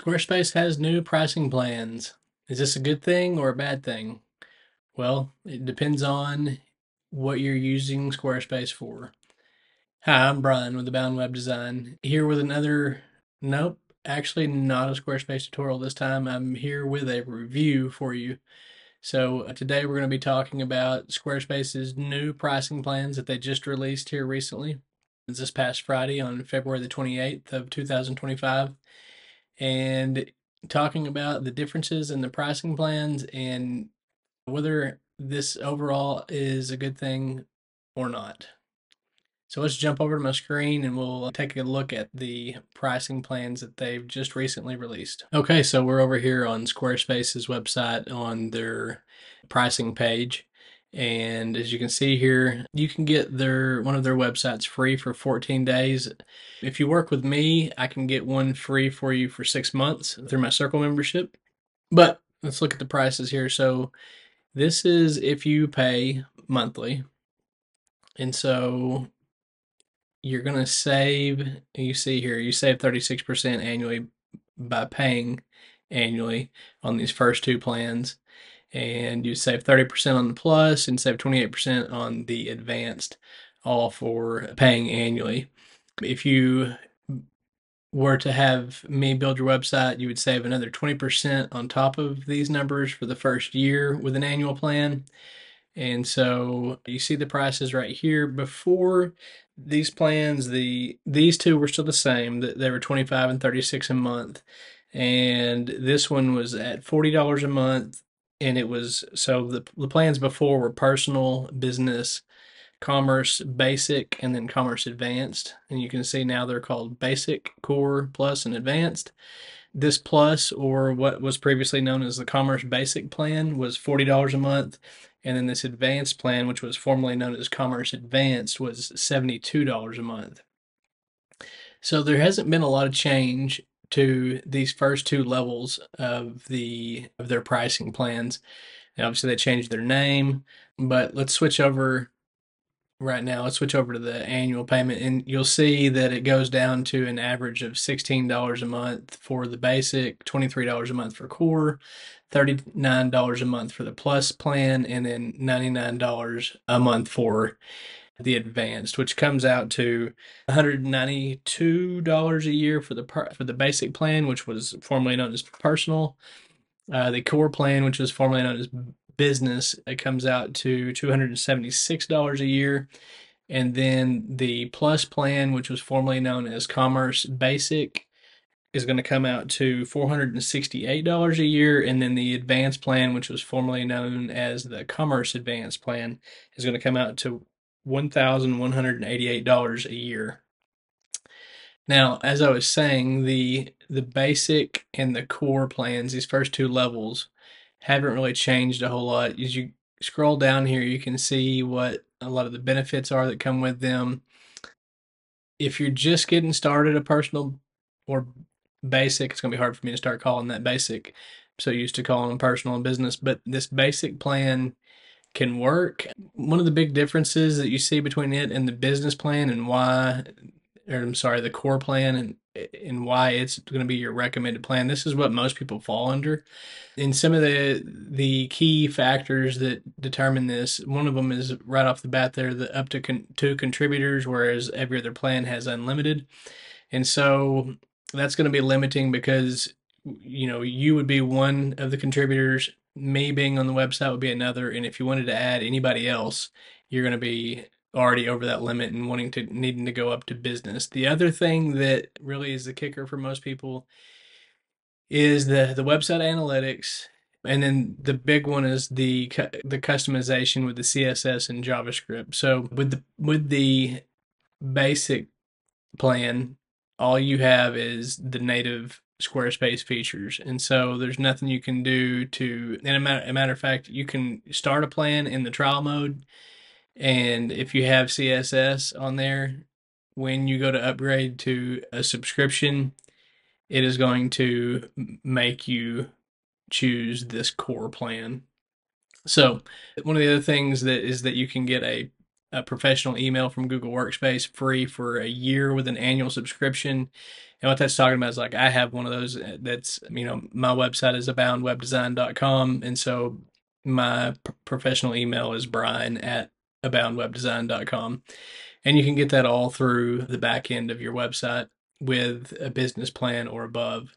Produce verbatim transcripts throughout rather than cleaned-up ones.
Squarespace has new pricing plans. Is this a good thing or a bad thing? Well, it depends on what you're using Squarespace for. Hi, I'm Brian with Abound Web Design. Here with another, nope, actually not a Squarespace tutorial this time. I'm here with a review for you. So today we're going to be talking about Squarespace's new pricing plans that they just released here recently. It's this past Friday on February the twenty-eighth of two thousand twenty-five. And talking about the differences in the pricing plans and whether this overall is a good thing or not. So let's jump over to my screen and we'll take a look at the pricing plans that they've just recently released. Okay, so we're over here on Squarespace's website on their pricing page. And as you can see here, you can get their one of their websites free for fourteen days. If you work with me, I can get one free for you for six months through my Circle membership. But let's look at the prices here. So this is if you pay monthly. And so you're going to save, you see here, you save thirty-six percent annually by paying annually on these first two plans. And you save thirty percent on the plus and save twenty-eight percent on the advanced, all for paying annually. If you were to have me build your website, you would save another twenty percent on top of these numbers for the first year with an annual plan. And so you see the prices right here. Before these plans, the these two were still the same. They were twenty-five dollars and thirty-six dollars a month. And this one was at forty dollars a month. And it was, so the, the plans before were personal, business, commerce basic, and then commerce advanced. And you can see now they're called basic, core, plus, and advanced. This plus, or what was previously known as the commerce basic plan, was forty dollars a month. And then this advanced plan, which was formerly known as commerce advanced, was seventy-two dollars a month. So there hasn't been a lot of change to these first two levels of the of their pricing plans. Now obviously they changed their name, but let's switch over right now. Let's switch over to the annual payment, and you'll see that it goes down to an average of sixteen dollars a month for the basic, twenty-three dollars a month for core, thirty-nine dollars a month for the plus plan, and then ninety-nine dollars a month for the advanced, which comes out to one hundred ninety-two dollars a year for the for the basic plan, which was formerly known as personal. Uh, the core plan, which was formerly known as business, it comes out to two hundred seventy-six dollars a year. And then the plus plan, which was formerly known as commerce basic, is going to come out to four hundred sixty-eight dollars a year. And then the advanced plan, which was formerly known as the commerce advanced plan, is going to come out to one thousand one hundred eighty-eight dollars a year. Now, as I was saying, the the basic and the core plans, these first two levels, haven't really changed a whole lot. As you scroll down here, you can see what a lot of the benefits are that come with them. If you're just getting started, a personal or basic, it's going to be hard for me to start calling that basic. I'm so used to calling them personal and business, but this basic plan can work. One of the big differences that you see between it and the business plan, and why, or I'm sorry, the core plan, and and why it's going to be your recommended plan. This is what most people fall under. And some of the the key factors that determine this, one of them is right off the bat there, the up to con two contributors, whereas every other plan has unlimited. And so that's going to be limiting because, you know, you would be one of the contributors. Me being on the website would be another, and if you wanted to add anybody else, you're going to be already over that limit and wanting to needing to go up to business. The other thing that really is the kicker for most people is the the website analytics, and then the big one is the the customization with the C S S and JavaScript. So with the with the basic plan, all you have is the native Squarespace features, and so there's nothing you can do to, and a matter, a matter of fact, you can start a plan in the trial mode, and if you have C S S on there, when you go to upgrade to a subscription, it is going to make you choose this core plan. So one of the other things that is that you can get a a professional email from Google Workspace free for a year with an annual subscription. And what that's talking about is like, I have one of those that's, you know, my website is abound web design dot com. And so my professional email is brian at abound web design dot com. And you can get that all through the back end of your website with a business plan or above.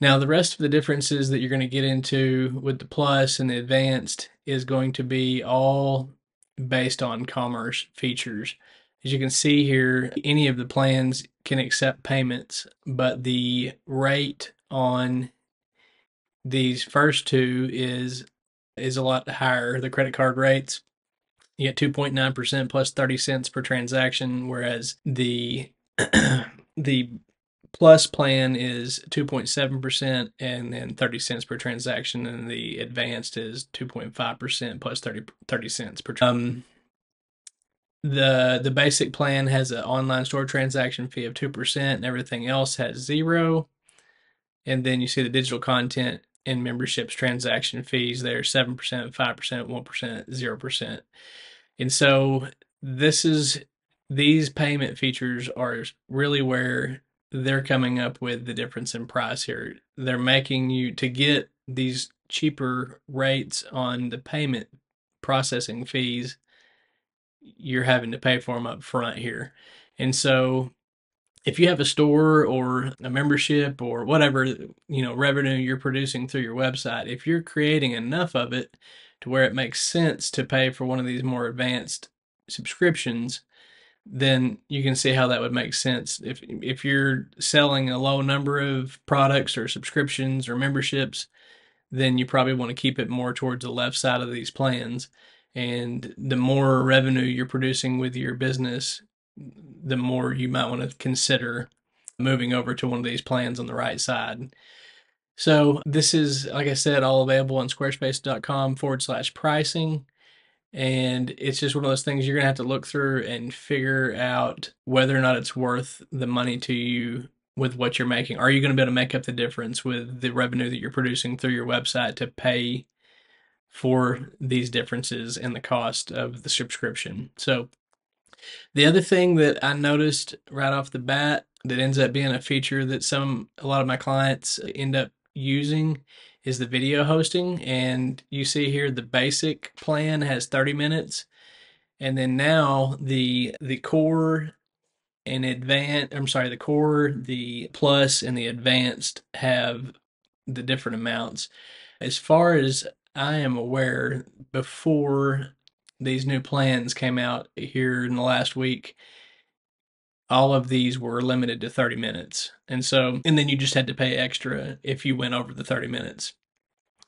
Now, the rest of the differences that you're going to get into with the plus and the advanced is going to be all based on commerce features. As you can see here, any of the plans can accept payments, but the rate on these first two is is a lot higher. The credit card rates, you get two point nine percent plus thirty cents per transaction, whereas the the plus plan is two point seven percent and then thirty cents per transaction, and the advanced is two point five percent plus thirty cents per transaction. Um, the the basic plan has an online store transaction fee of two percent, and everything else has zero. And then you see the digital content and memberships transaction fees there, seven percent, five percent, one percent, zero percent. And so this is these payment features are really where they're coming up with the difference in price here. They're making you to get these cheaper rates on the payment processing fees. You're having to pay for them up front here. And so if you have a store or a membership or whatever, you know, revenue you're producing through your website, if you're creating enough of it to where it makes sense to pay for one of these more advanced subscriptions, then you can see how that would make sense. If if you're selling a low number of products or subscriptions or memberships, then you probably want to keep it more towards the left side of these plans. And the more revenue you're producing with your business, the more you might want to consider moving over to one of these plans on the right side. So this is, like I said, all available on squarespace.com forward slash pricing. And it's just one of those things you're going to have to look through and figure out whether or not it's worth the money to you with what you're making. Are you going to be able to make up the difference with the revenue that you're producing through your website to pay for these differences in the cost of the subscription? So the other thing that I noticed right off the bat that ends up being a feature that some, a lot of my clients end up using is the video hosting. And you see here the basic plan has thirty minutes, and then now the the core and advanced, I'm sorry, the core, the plus, and the advanced have the different amounts. As far as I am aware, before these new plans came out here in the last week, all of these were limited to thirty minutes. And so, and then you just had to pay extra if you went over the thirty minutes.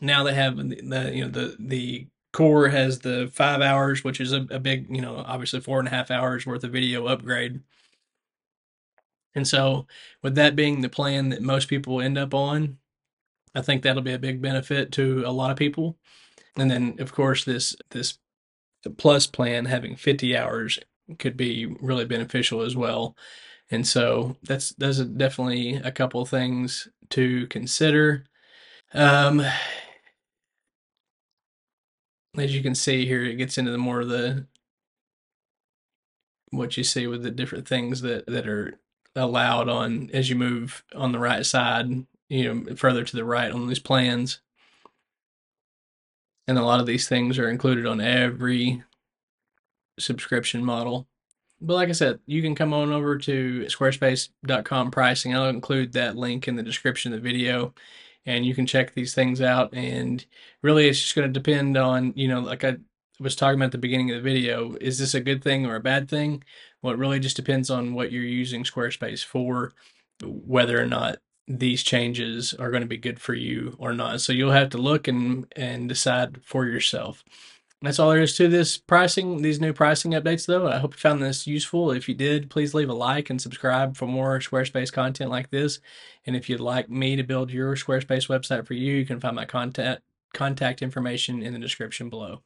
Now they have the, the you know, the, the core has the five hours, which is a, a big, you know, obviously four and a half hours worth of video upgrade. And so with that being the plan that most people end up on, I think that'll be a big benefit to a lot of people. And then of course this, this plus plan having fifty hours could be really beneficial as well. And so that's, that's definitely a couple of things to consider. Um, as you can see here, it gets into the more of the, what you see with the different things that, that are allowed on, as you move on the right side, you know, further to the right on these plans. And a lot of these things are included on every subscription model. But like I said, you can come on over to squarespace dot com pricing. I'll include that link in the description of the video, and you can check these things out. And really it's just going to depend on, you know, like I was talking about at the beginning of the video, is this a good thing or a bad thing? Well, it really just depends on what you're using Squarespace for, whether or not these changes are going to be good for you or not. So you'll have to look and, and decide for yourself. That's all there is to this pricing, these new pricing updates though. I hope you found this useful. If you did, please leave a like and subscribe for more Squarespace content like this. And if you'd like me to build your Squarespace website for you, you can find my contact, contact information in the description below.